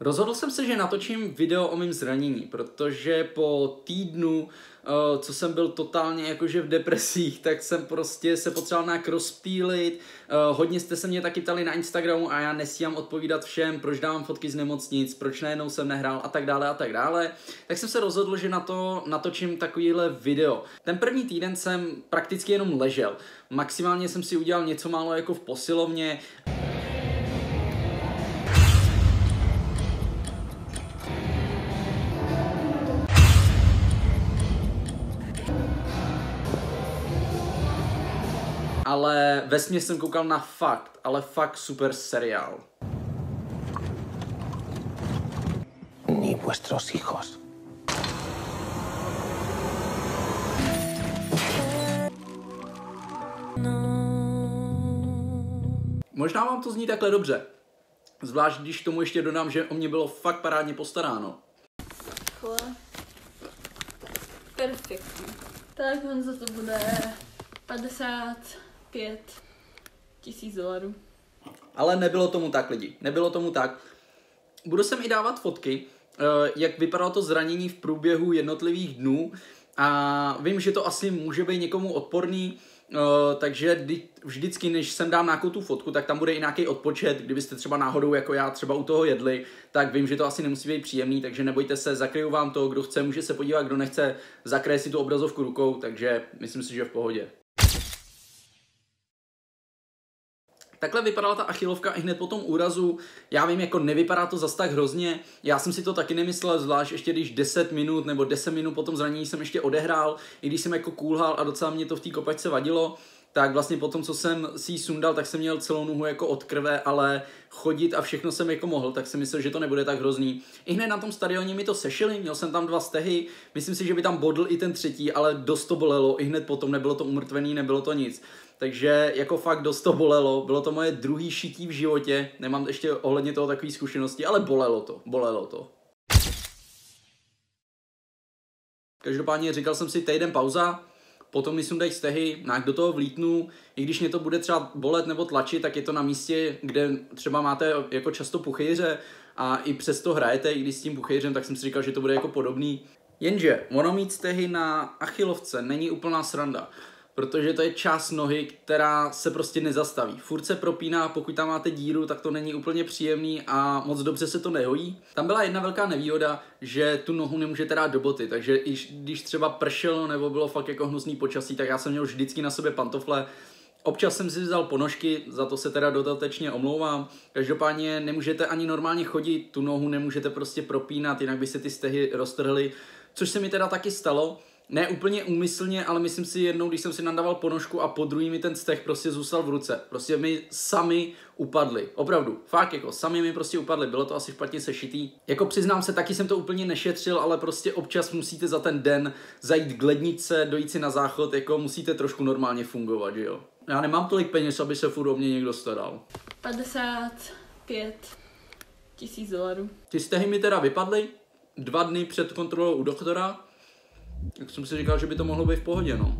Rozhodl jsem se, že natočím video o mém zranění, protože po týdnu, co jsem byl totálně jakože v depresích, tak jsem prostě se potřeboval nějak rozptýlit. Hodně jste se mě taky ptali na Instagramu a já nestíhám odpovídat všem, proč dávám fotky z nemocnic, proč najednou jsem nehrál a tak dále a tak dále. Tak jsem se rozhodl, že na to natočím takovýhle video. Ten první týden jsem prakticky jenom ležel. Maximálně jsem si udělal něco málo jako v posilovně. Ale vesměs jsem koukal na fakt super seriál. Ni vuestros hijos. Možná vám to zní takhle dobře. Zvlášť když tomu ještě dodám, že o mě bylo fakt parádně postaráno. Perfektní. Tak Honzo, to bude 55 000 $. Ale nebylo tomu tak, lidi. Nebylo tomu tak. Budu sem i dávat fotky, jak vypadalo to zranění v průběhu jednotlivých dnů. A vím, že to asi může být někomu odporný, takže vždycky, než sem dám nějakou tu fotku, tak tam bude i nějaký odpočet. Kdybyste třeba náhodou jako já třeba u toho jedli, tak vím, že to asi nemusí být příjemný, takže nebojte se, zakryju vám to. Kdo chce, může se podívat, kdo nechce, zakryje si tu obrazovku rukou, takže myslím si, že v pohodě. Takhle vypadala ta achilovka i hned po tom úrazu. Já vím, jako nevypadá to zas tak hrozně. Já jsem si to taky nemyslel, zvlášť ještě když 10 minut nebo 10 minut po tom zranění jsem ještě odehrál, i když jsem jako kulhal a docela mě to v té kopačce vadilo, tak vlastně po tom, co jsem si ji sundal, tak jsem měl celou nohu jako od krve, ale chodit a všechno jsem jako mohl, tak jsem myslel, že to nebude tak hrozný. I hned na tom stadioně mi to sešili, měl jsem tam 2 stehy, myslím si, že by tam bodl i ten třetí, ale dost to bolelo, i hned potom nebylo to umrtvený, nebylo to nic. Takže jako fakt dost to bolelo, bylo to moje druhý šití v životě, nemám ještě ohledně toho takové zkušenosti, ale bolelo to. Každopádně říkal jsem si týden pauza, potom mi sundají stehy, nějak do toho vlítnu, i když mě to bude třeba bolet nebo tlačit, tak je to na místě, kde třeba máte jako často puchýře a i přesto hrajete, i když s tím puchýřem, tak jsem si říkal, že to bude jako podobný. Jenže ono mít stehy na achilovce není úplná sranda. Protože to je část nohy, která se prostě nezastaví. Furt se propíná, pokud tam máte díru, tak to není úplně příjemný a moc dobře se to nehojí. Tam byla jedna velká nevýhoda, že tu nohu nemůžete dát do boty, takže i když třeba pršelo nebo bylo fakt jako hnusný počasí, tak já jsem měl vždycky na sobě pantofle. Občas jsem si vzal ponožky, za to se teda dodatečně omlouvám. Každopádně nemůžete ani normálně chodit, tu nohu nemůžete prostě propínat, jinak by se ty stehy roztrhly, což se mi teda taky stalo. Ne úplně úmyslně, ale myslím si jednou, když jsem si nadával ponožku a po druhý mi ten steh prostě zůstal v ruce. Prostě mi sami upadly. Opravdu, fakt jako, sami mi prostě upadly. Bylo to asi špatně sešitý. Jako přiznám se, taky jsem to úplně nešetřil, ale prostě občas musíte za ten den zajít k lednice, dojít si na záchod, jako musíte trošku normálně fungovat, že jo. Já nemám tolik peněz, aby se furt o mě někdo staral. 55 000 $. Ty stehy mi teda vypadly 2 dny před kontrolou u doktora. Tak jsem si říkal, že by to mohlo být v pohodě, no.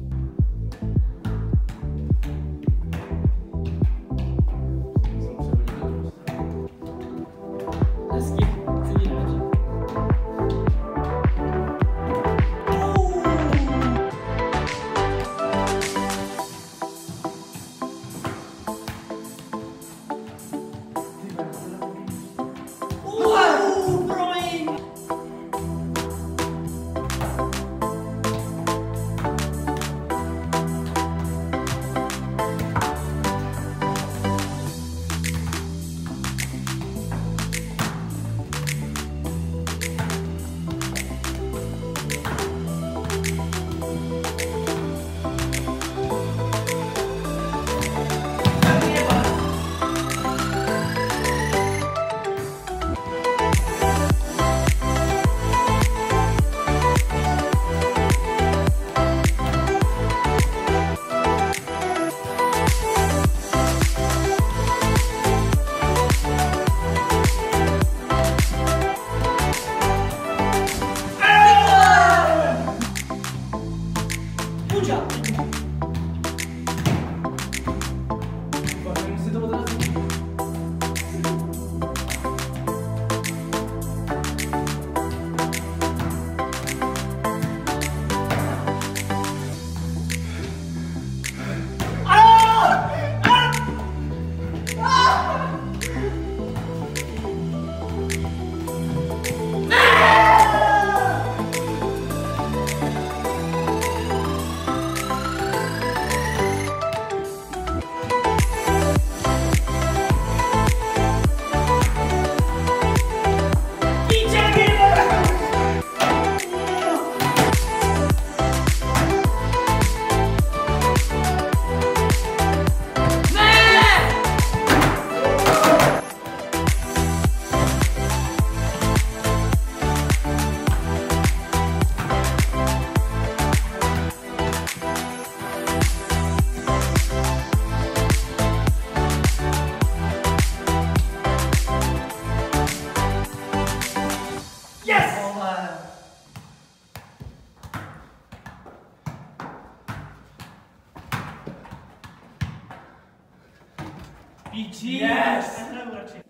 Píči, yes!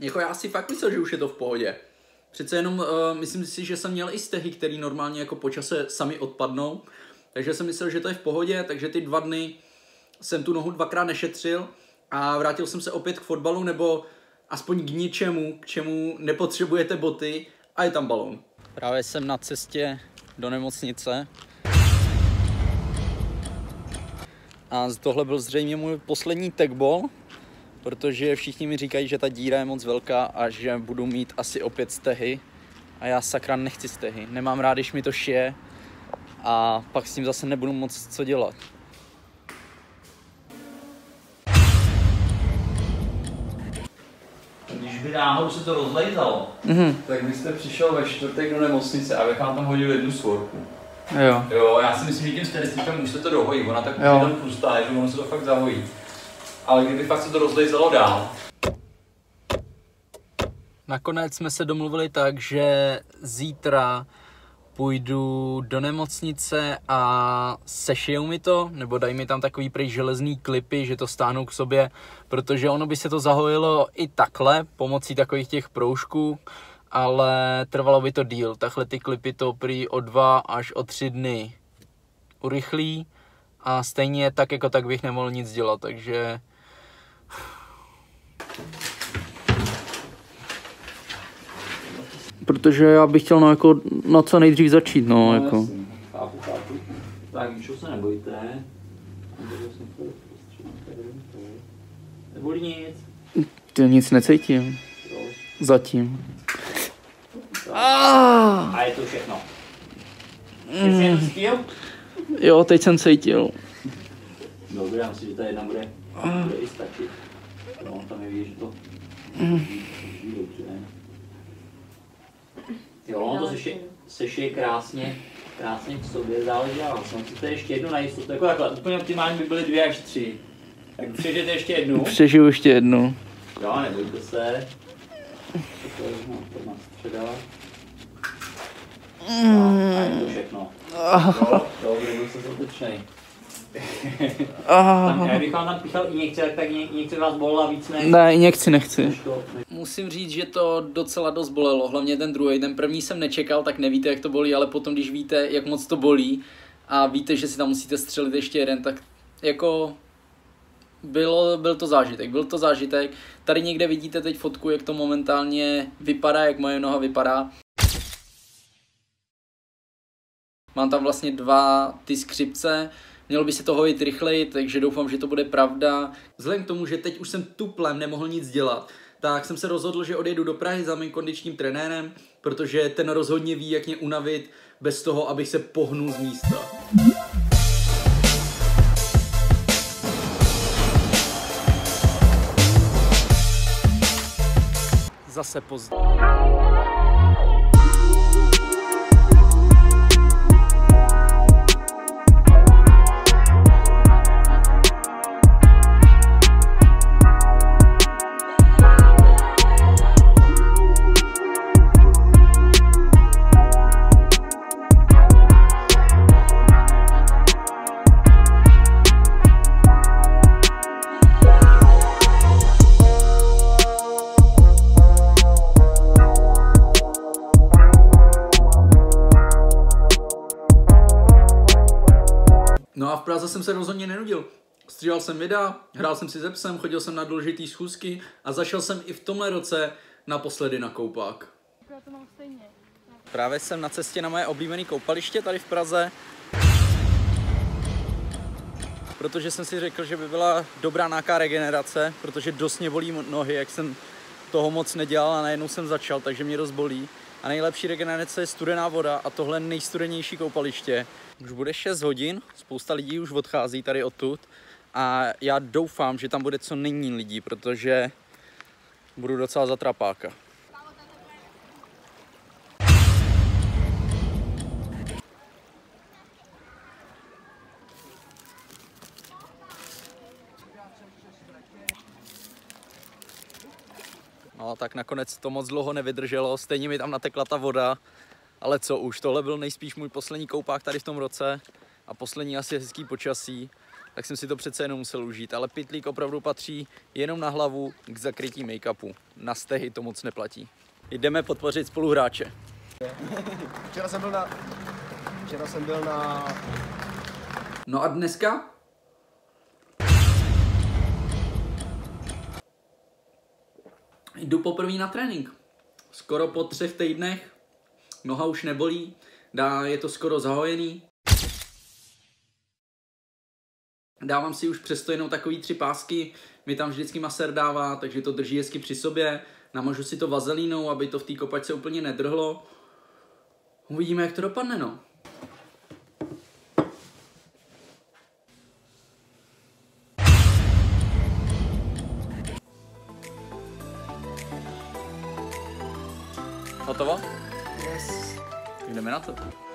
Jako já si fakt myslel, že už je to v pohodě. Přece jenom myslím si, že jsem měl i stehy, které normálně jako po čase sami odpadnou. Takže jsem myslel, že to je v pohodě, takže ty 2 dny jsem tu nohu 2krát nešetřil a vrátil jsem se opět k fotbalu nebo aspoň k ničemu, k čemu nepotřebujete boty a je tam balón. Právě jsem na cestě do nemocnice. A tohle byl zřejmě můj poslední techball, protože všichni mi říkají, že ta díra je moc velká a že budu mít asi opět stehy. A já sakra nechci stehy, nemám rád, když mi to šije a pak s tím zase nebudu moc co dělat. Když by náhodou se to rozlejzalo, tak byste přišel ve čtvrtek do nemocnice a Bechám tam hodil jednu svorku. Jo, já si myslím, že tím statistikám už se to dohojí, ona tak tam pustá, že ono se to fakt zahojí. Ale kdyby fakt se to rozlejzalo dál. Nakonec jsme se domluvili tak, že zítra půjdu do nemocnice a sešijou mi to, nebo dají mi tam takový prý železný klipy, že to stáhnou k sobě, protože ono by se to zahojilo i takhle, pomocí takových těch proužků, ale trvalo by to díl. Takhle ty klipy to prý o 2 až o 3 dny urychlí a stejně tak jako tak bych nemohl nic dělat, takže... Protože já bych chtěl na co nejdřív začít, no. Chápu. Tak, Míšo, se nebojte. Neboli nic. Ty nic necítím. Zatím. A je to všechno. Jsi to cítil? Jo, teď jsem cítil. Dobře, já myslím, že ta jedna bude i stačit. No, tam je vidět, že to... Jo, on to sešije krásně k sobě, záleží na vás. Mám si to ještě jednu na jistotu, jako takhle, úplně optimální by byly 2 až 3. Tak přežijete ještě jednu? Přežiju ještě jednu. Jo, nebojte se. To má středa. A je to všechno. Jo, byl jsem zbytečnej. Já bych vám tam píchal i některé, tak některé vás bolila víc než... Ne, i některé nechci. Musím říct, že to docela dost bolelo, hlavně ten druhý. Ten první jsem nečekal, tak nevíte, jak to bolí, ale potom, když víte, jak moc to bolí a víte, že si tam musíte střelit ještě jeden, tak jako... Byl to zážitek. Tady někde vidíte teď fotku, jak to momentálně vypadá, jak moje noha vypadá. Mám tam vlastně 2 ty skřipce, mělo by se to hojit rychleji, takže doufám, že to bude pravda. Vzhledem k tomu, že teď už jsem tuplem nemohl nic dělat, tak jsem se rozhodl, že odjedu do Prahy za mým kondičním trenérem, protože ten rozhodně ví, jak mě unavit bez toho, abych se pohnul z místa. Zase pozdě. No a v Praze jsem se rozhodně nenudil. Stříhal jsem videa, hrál jsem si ze psem, chodil jsem na důležitý schůzky a zašel jsem i v tomhle roce naposledy na koupák. Právě jsem na cestě na moje oblíbené koupaliště tady v Praze, protože jsem si řekl, že by byla dobrá nějaká regenerace, protože dost mě bolí nohy, jak jsem toho moc nedělal a najednou jsem začal, takže mě dost bolí. A nejlepší regenerace je studená voda a tohle je nejstudenější koupaliště. Už bude 6 hodin, spousta lidí už odchází tady odtud a já doufám, že tam bude co nejméně lidí, protože budu docela za trapáka. No tak nakonec to moc dlouho nevydrželo, stejně mi tam natekla ta voda, ale co už, tohle byl nejspíš můj poslední koupák tady v tom roce a poslední asi hezký počasí tak jsem si to přece jenom musel užít, ale pytlík opravdu patří jenom na hlavu k zakrytí make-upu. Na stehy to moc neplatí. Jdeme podpořit spoluhráče. Včera jsem byl na... No a dneska? Jdu poprvé na trénink. Skoro po 3 týdnech. Noha už nebolí. Je to skoro zahojený. Dávám si už přesto jenom takový 3 pásky. Mi tam vždycky masér dává, takže to drží hezky při sobě. Namažu si to vazelínou, aby to v té kopačce úplně nedrhlo. Uvidíme, jak to dopadne, no. Hotovo? Yes. Jdeme na to.